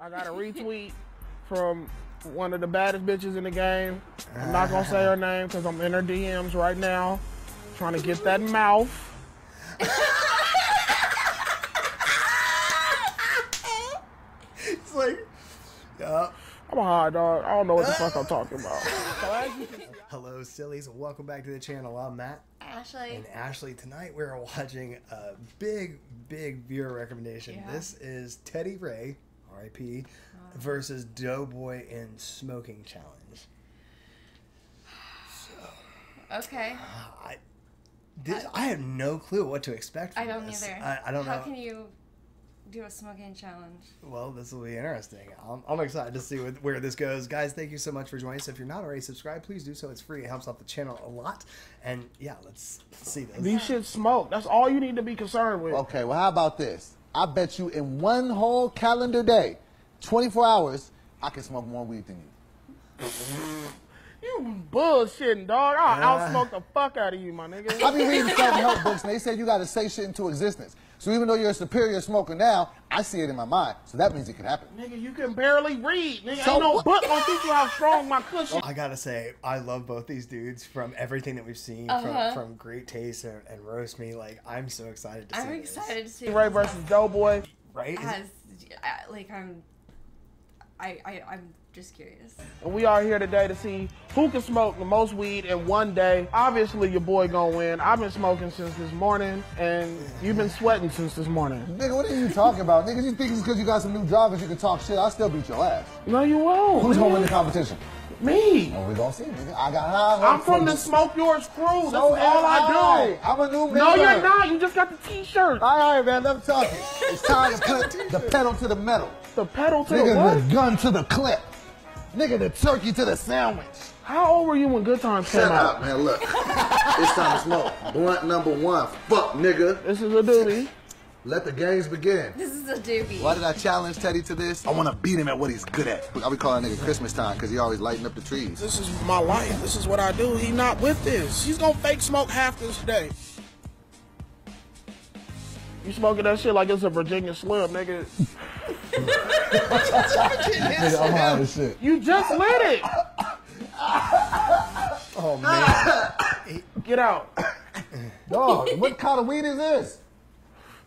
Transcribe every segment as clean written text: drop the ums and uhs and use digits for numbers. I got a retweet from one of the baddest bitches in the game. I'm not gonna say her name because I'm in her DMs right now, trying to get that mouth. It's like, yeah. I'm a hard dog. I don't know what the fuck I'm talking about. Hello, sillies. Welcome back to the channel. I'm Matt. Ashley. And Ashley, tonight we're watching a big, big viewer recommendation. Yeah. This is Teddy Ray, R.I.P., versus Doughboy and Smoking Challenge. So, okay. I have no clue what to expect from this. Either. I don't know. How can you do a smoking challenge? Well, this will be interesting. I'm excited to see where this goes. Guys, thank you so much for joining us. If you're not already subscribed, please do so. It's free. It helps out the channel a lot. And yeah, let's see this. These shit smoke. That's all you need to be concerned with. Okay, well, how about this? I bet you in one whole calendar day, 24 hours, I can smoke more weed than you. You bullshitting, dog. I'll outsmoke the fuck out of you, my nigga. I be reading self-help books, and they say you got to say shit into existence. So even though you're a superior smoker now, I see it in my mind. So that means it could happen. Nigga, you can barely read. Nigga, so ain't no book gonna teach you how strong my cushion. I gotta say, I love both these dudes from everything that we've seen, from Great Taste and Roast Me. Like, I'm so excited to see this. I'm excited to see Ray versus Doughboy. Right? I'm just curious. And we are here today to see who can smoke the most weed in one day. Obviously, your boy gonna win. I've been smoking since this morning, and you've been sweating since this morning. Nigga, what are you talking about? Nigga, you think it's because you got some new joggers you can talk shit? I'll still beat your ass. No, you won't. Who's gonna win the competition? Me. Well, we gonna see, nigga. I got high. I'm from the Smoke Yours crew. That's all I do. I'm a new member. No, you're not. You just got the T-shirt. All right, man. Let me talk. It's time to put the pedal to the metal. The pedal to the what? Nigga, the gun to the clip. Nigga, the turkey to the sandwich. How old were you when Good Times came out? Shut up, man. Look, it's time to smoke. Blunt number one. Fuck, nigga. This is a doobie. Let the games begin. This is a doobie. Why did I challenge Teddy to this? I want to beat him at what he's good at. I be calling nigga Christmas time because he always lighting up the trees. This is my life. This is what I do. He not with this. He's gonna fake smoke half this day. You smoking that shit like it's a Virginia Slim, nigga. I'm high as shit. You just lit it. Oh man! Get out, dog. What kind of weed is this?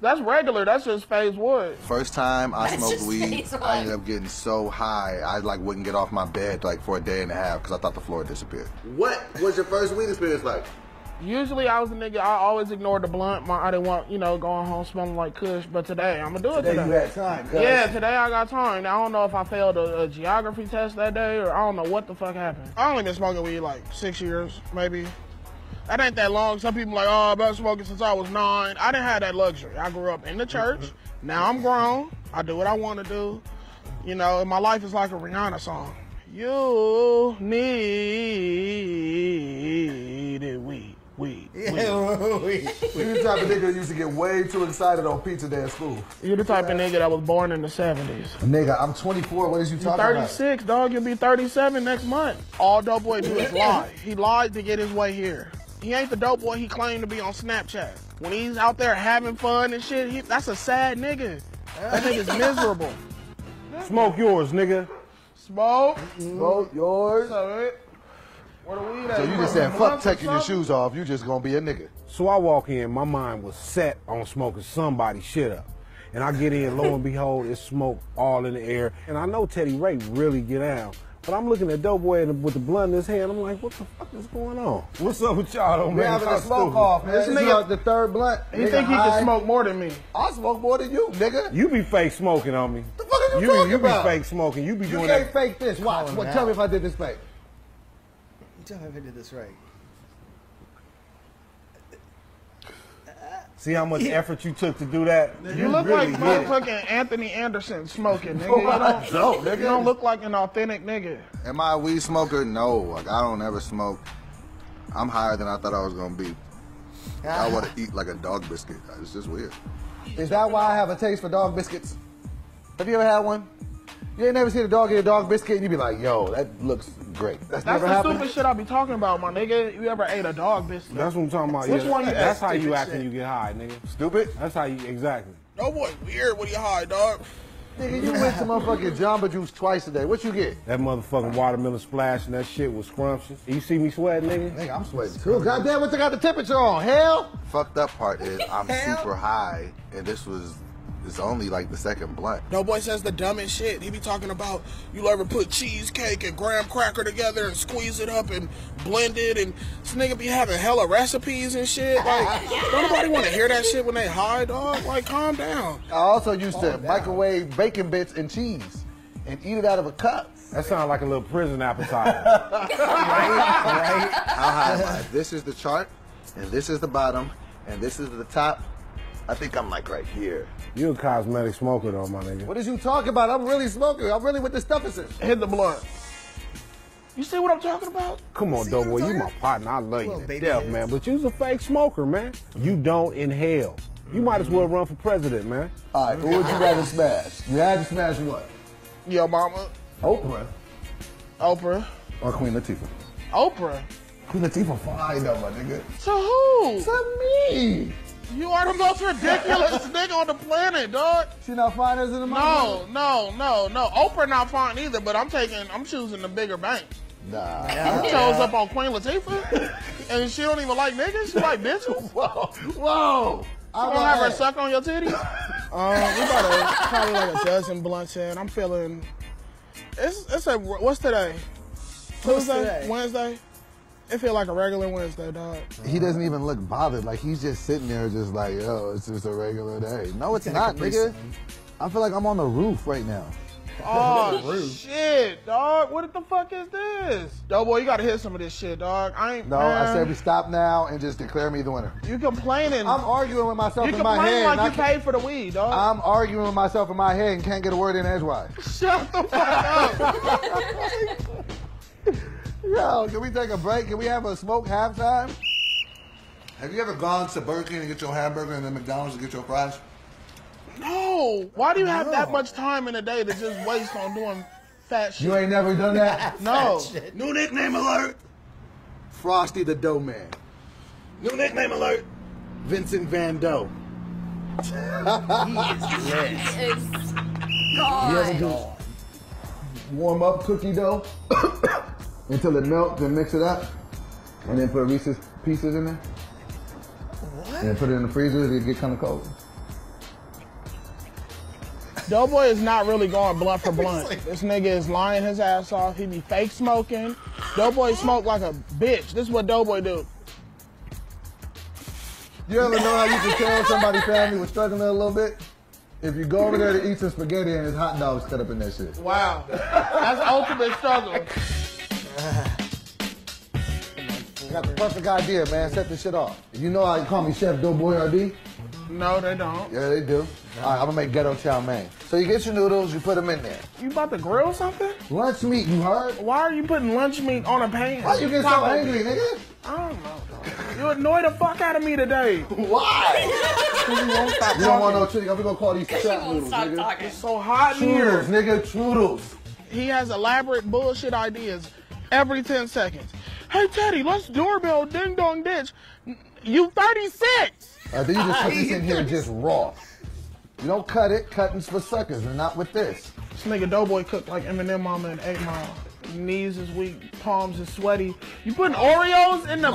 That's regular. That's just phase one. First time I smoked weed, I ended up getting so high I like wouldn't get off my bed like for a day and a half because I thought the floor disappeared. What was your first weed experience like? Usually I was a nigga, I always ignored the blunt. I didn't want, you know, going home smelling like kush, but today, I'm gonna do it today. You had time, yeah, today I got time. Now, I don't know if I failed a geography test that day or I don't know what the fuck happened. I only been smoking weed like 6 years, maybe. That ain't that long. Some people like, oh, I've been smoking since I was 9. I didn't have that luxury. I grew up in the church. Now I'm grown. I do what I wanna do. You know, and my life is like a Rihanna song. You need it, weed. You're the type of nigga that used to get way too excited on pizza day at school. You're the type of nigga that was born in the 70s. Nigga, I'm 24. What is you talking about? 36, dog. You'll be 37 next month. All Doughboy do is lie. He lied to get his way here. He ain't the Doughboy he claimed to be on Snapchat. When he's out there having fun and shit, that's a sad nigga. That nigga's miserable. Smoke yours, nigga. Smoke. Smoke yours. All right. So you just said, fuck taking your shoes off, you just gonna be a nigga. So I walk in, my mind was set on smoking somebody's shit up. And I get in, lo and behold, it's smoke all in the air. And I know Teddy Ray really get down, but I'm looking at Doughboy with the blunt in his hand, I'm like, what the fuck is going on? What's up with y'all, man? We having a smoke off, man. This nigga, the third blunt. He think he can smoke more than me. I smoke more than you, nigga. You be fake smoking on me. The fuck are you talking about? You be fake smoking, you be doing that. You can't fake this, watch. Well, tell me if I did this fake. Tell me if I did this right. See how much effort you took to do that? You look really like motherfucking Anthony Anderson smoking, nigga. You don't look like an authentic nigga. Am I a weed smoker? No. Like, I don't ever smoke. I'm higher than I thought I was going to be. I want to eat like a dog biscuit. It's just weird. Is that why I have a taste for dog biscuits? Have you ever had one? You ain't never seen a dog eat a dog biscuit and you be like, yo, that looks great. That's the stupid shit I be talking about, my nigga. You ever ate a dog biscuit? That's what I'm talking about. Which one? That's how you act when you get high, nigga. Stupid? That's how you, exactly. Doughboy weird when you high, dog. Nigga, you went to motherfucking Jamba Juice twice a day. What you get? That motherfucking watermelon splash and that shit was scrumptious. You see me sweating, nigga? Nigga, I'm sweating too. Goddamn, what they got the temperature on? Hell? Fucked up part is I'm super high, and this was... It's only like the second blunt. Doughboy says the dumbest shit. He be talking about you'll ever put cheesecake and graham cracker together and squeeze it up and blend it, and this nigga be having hella recipes and shit. Like, don't nobody want to hear that shit when they high, dog. Like, calm down. I also used to microwave bacon bits and cheese and eat it out of a cup. That sounds like a little prison appetizer. Right? Right? How high am I? This is the chart, and this is the bottom, and this is the top. I think I'm like right here. You a cosmetic smoker though, my nigga. What is you talking about? I'm really smoking. I'm really with the stuff. Hit the blunt. You see what I'm talking about? Come on, Doughboy, you my partner. I love you to death, man. But you's a fake smoker, man. You don't inhale. You might as well run for president, man. All right, who would you rather smash? You had to smash what? Yo mama. Oprah. Oprah. Or Queen Latifah. Oprah. Queen Latifah fine though, my nigga. To who? To me. You are the most ridiculous nigga on the planet, dog. She not fine as in the money? No. Oprah not fine either, but I'm choosing the bigger bank. Nah. You chose up on Queen Latifah, and she don't even like niggas. She like bitches. Whoa. I don't have her suck on your titties. We got probably like a dozen blunts in. I'm feeling. What's today? Tuesday? Wednesday? It feel like a regular Wednesday, dog. He doesn't even look bothered. Like, he's just sitting there just like, yo, it's just a regular day. No, it's not, nigga. I feel like I'm on the roof right now. Oh, shit, dog. What the fuck is this? Doughboy, you gotta hit some of this shit, dog. I said we stop now and just declare me the winner. You complaining. I'm arguing with myself in my head. You complaining like you paid for the weed, dog. I'm arguing with myself in my head and can't get a word in edgewise. Shut the fuck up. Yo, can we take a break? Can we have a smoke halftime? Have you ever gone to Burger King and get your hamburger and then McDonald's to get your fries? No. Why do you have that much time in a day to just waste on doing fat shit? You ain't never done that? No. New nickname alert. Frosty the Dough Man. New nickname alert. Vincent Van Dough. Yes. God. You ever do warm up cookie dough? Until it melts, then mix it up, and then put Reese's Pieces in there. What? And put it in the freezer, it'll get kind of cold. Doughboy is not really going blunt for blunt. This nigga is lying his ass off. He be fake smoking. Doughboy smoke like a bitch. This is what Doughboy do. You ever know how you can tell somebody's family was struggling a little bit? If you go over there to eat some spaghetti and there's hot dogs cut up in that shit. Wow. That's the ultimate struggle. Got the perfect idea, man. Set this shit off. You know how you call me Chef Doughboy RD? No, they don't. Yeah, they do. No. All right, I'm gonna make ghetto chow mein. So you get your noodles, you put them in there. You about to grill something? Lunch meat, you heard? Why are you putting lunch meat on a pan? Why you get so angry, nigga? I don't know, dog. You annoy the fuck out of me today. Why? You don't want no chicken. I'm gonna call these trap noodles, nigga. Talking. It's so hot in here. Nigga, choodles. He has elaborate bullshit ideas every 10 seconds. Hey, Teddy, let's doorbell ding dong ditch. You 36! I think you just put this in here just raw. You don't cut it. Cutting's for suckers, and not with this. This nigga Doughboy cooked like Eminem Mama in 8 Mile. Knees is weak, palms is sweaty. You putting Oreos in the...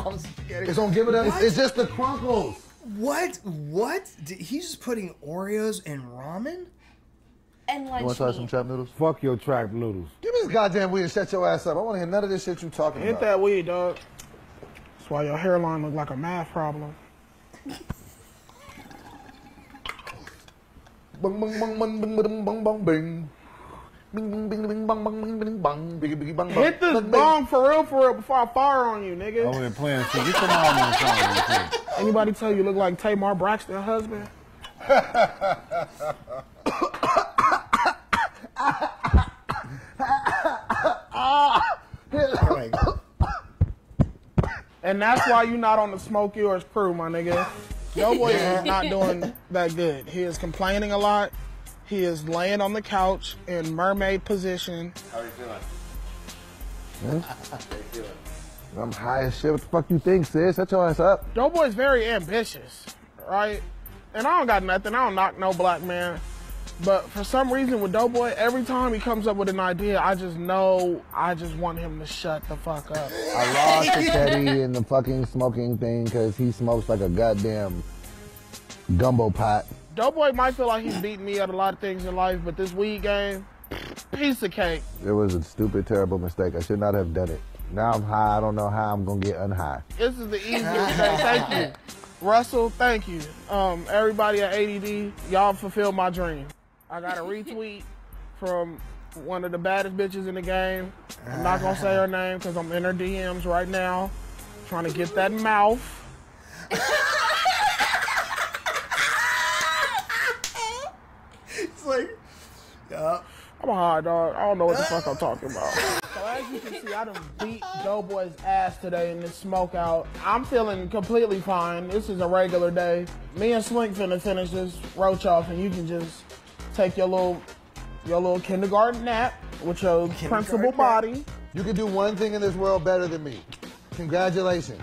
It's gonna give it up. It's just the crunkles. What? What? He's just putting Oreos in ramen? And lunch. You want to try some trap noodles? Fuck your trap noodles. Give me this goddamn weed and shut your ass up. I want to hear none of this shit you talking about. Hit that weed, dog. That's why your hairline look like a math problem. Bung bung bung bung bung bung bung bing. Bing bing bing bing bang bang bing bing bang bing bing bang. Hit this bong for real before I fire on you, nigga. Oh, we're playing. So get some on time. Anybody tell you look like Tamar Braxton's husband? And that's why you not on the Smoke Yours crew, my nigga. Doughboy is not doing that good. He is complaining a lot. He is laying on the couch in mermaid position. How are you feeling? How are you feeling? I'm high as shit. What the fuck you think, sis? Shut your ass up. Doughboy's very ambitious, right? And I don't got nothing. I don't knock no black man. But for some reason with Doughboy, every time he comes up with an idea, I just know I just want him to shut the fuck up. I lost to Teddy in the fucking smoking thing because he smokes like a goddamn gumbo pot. Doughboy might feel like he's beaten me at a lot of things in life, but this weed game, piece of cake. It was a stupid, terrible mistake. I should not have done it. Now I'm high. I don't know how I'm going to get unhigh. This is the easiest thing. Thank you. Russell, thank you. Everybody at ADD, y'all fulfilled my dream. I got a retweet from one of the baddest bitches in the game. I'm not going to say her name because I'm in her DMs right now trying to get that mouth. It's like, yeah. I'm a hard dog. I don't know what the fuck I'm talking about. As you can see, I done beat Doughboy's ass today in this smokeout. I'm feeling completely fine. This is a regular day. Me and Slink finna finish this roach off, and you can just take your little kindergarten nap with your principal body. You can do one thing in this world better than me. Congratulations.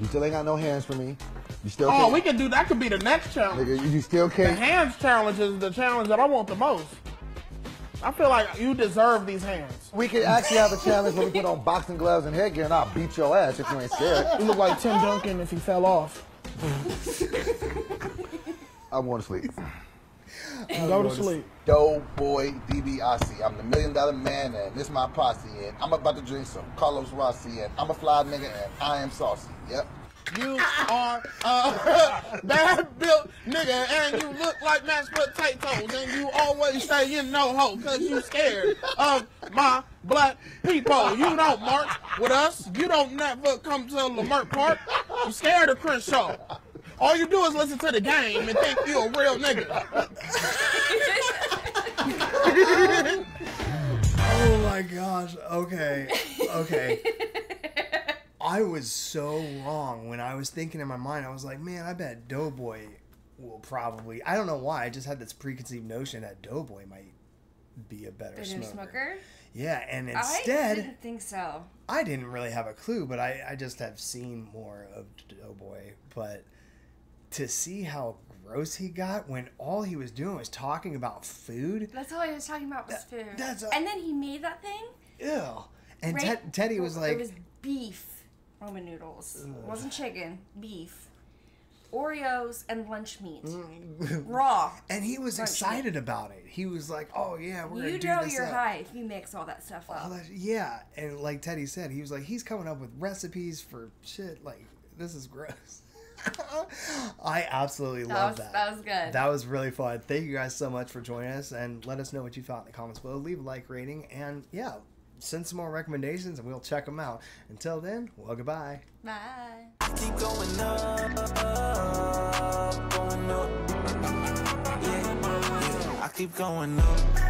You still ain't got no hands for me. You still can't. Oh, we can do that. Could be the next challenge. Nigga, you still can't. The hands challenge is the challenge that I want the most. I feel like you deserve these hands. We could actually have a challenge where we put on boxing gloves and headgear and I'll beat your ass if you ain't scared. You look like Tim Duncan if he fell off. I'm going to sleep. Go to sleep. Doughboy DiBiase. I'm the $1 million man and this my posse and I'm about to drink some Carlos Rossi and I'm a fly nigga and I am saucy. Yep. You are a bad-built nigga, and you look like mashed potatoes, and you always say you no hoe, because you scared of my black people. You don't march with us. You don't never come to Leimert Park. You scared of Crenshaw. All you do is listen to the game and think you a real nigga. Oh, my gosh. Okay. Okay. I was so wrong when I was thinking in my mind. I was like, man, I bet Doughboy will probably... I don't know why. I just had this preconceived notion that Doughboy might be a better smoker. Yeah, and instead... I didn't think so. I didn't really have a clue, but I just have seen more of Doughboy. But to see how gross he got when all he was doing was talking about food... That's all he was talking about was food. And then he made that thing? Ew. And right? Teddy was like... It was beef. Ramen noodles. It wasn't chicken. Beef. Oreos and lunch meat. Raw. And he was excited about it. He was like, oh, yeah, we're going to do this. You know you're high if you mix all that stuff up. Yeah. And like Teddy said, he was like, he's coming up with recipes for shit. Like, this is gross. I absolutely love that. That was good. That was really fun. Thank you guys so much for joining us. And let us know what you thought in the comments below. Leave a like rating. And, yeah. Send some more recommendations and we'll check them out. Until then, well, goodbye. Bye. Keep going up, going up. Yeah, I keep going up.